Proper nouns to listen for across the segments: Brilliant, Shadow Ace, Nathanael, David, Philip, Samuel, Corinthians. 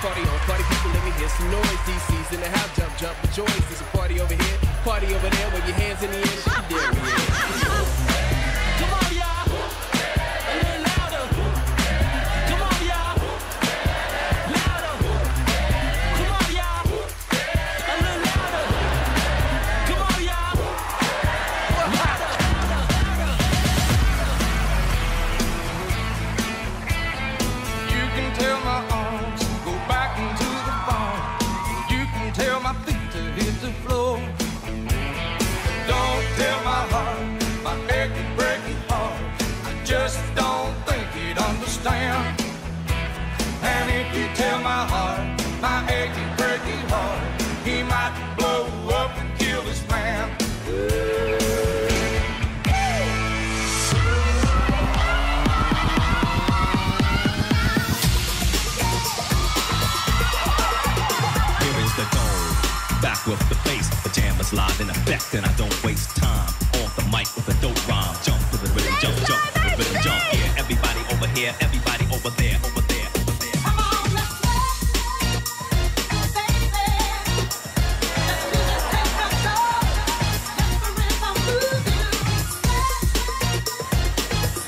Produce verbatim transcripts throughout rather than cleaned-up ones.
Party on, party people, let me hear some noise. D C's in the house, jump, jump, rejoice. There's a party over here, party over there. With your hands in the air, shit, there we are. Come on, y'all, a little louder. Come on, y'all, louder. Come on, y'all, a little louder. Come on, y'all, louder, louder. You can tell my arm the floor. Don't tell my heart, my aching, breaking heart. I just don't think he'd understand. And if you tell my heart, my aching, breaking heart, he might blow up and kill his man. Here is the goal. Back with the face, the jam is live in effect, and I don't waste time. On the mic with a dope rhyme, jump to the rhythm, jump, jump to the rhythm, jump. Yeah, everybody over here, everybody over there, over there, over there. Come on, let's go, baby. Let's do this thing from soul. Let the rhythm move you. Let the rhythm move you.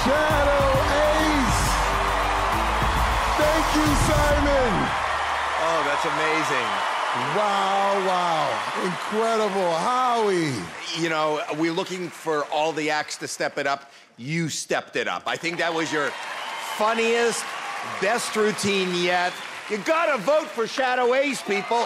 Shadow Ace! Thank you, Simon! Oh, that's amazing. Wow, wow. Incredible. Howie! You know, we're looking for all the acts to step it up. You stepped it up. I think that was your funniest, best routine yet. You gotta vote for Shadow Ace, people.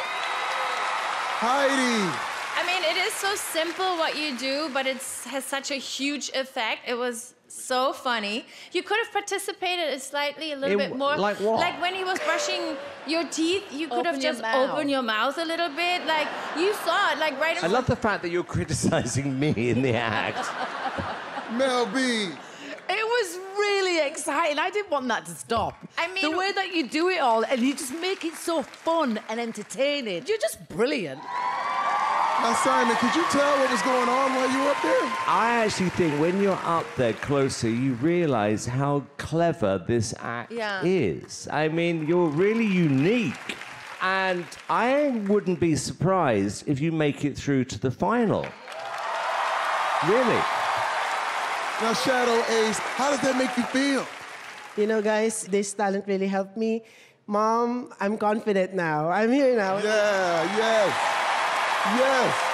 Heidi! I mean, it is so simple what you do, but it has such a huge effect. It was so funny. You could have participated slightly a little it, bit more. Like what? Like when he was brushing your teeth, you could open have just mouth. opened your mouth a little bit. Like, you saw it, like right in front. I love the fact that you're criticizing me in the act. Mel B. It was really exciting. I didn't want that to stop. I mean, the way that you do it all, and you just make it so fun and entertaining. You're just brilliant. Now, Simon, could you tell what was going on while you were up there? I actually think when you're up there closer, you realize how clever this act yeah. is. I mean, you're really unique. And I wouldn't be surprised if you make it through to the final. Really. Now, Shadow Ace, how does that make you feel? You know, guys, this talent really helped me. Mom, I'm confident now. I'm here now. Yeah, yes. Yes.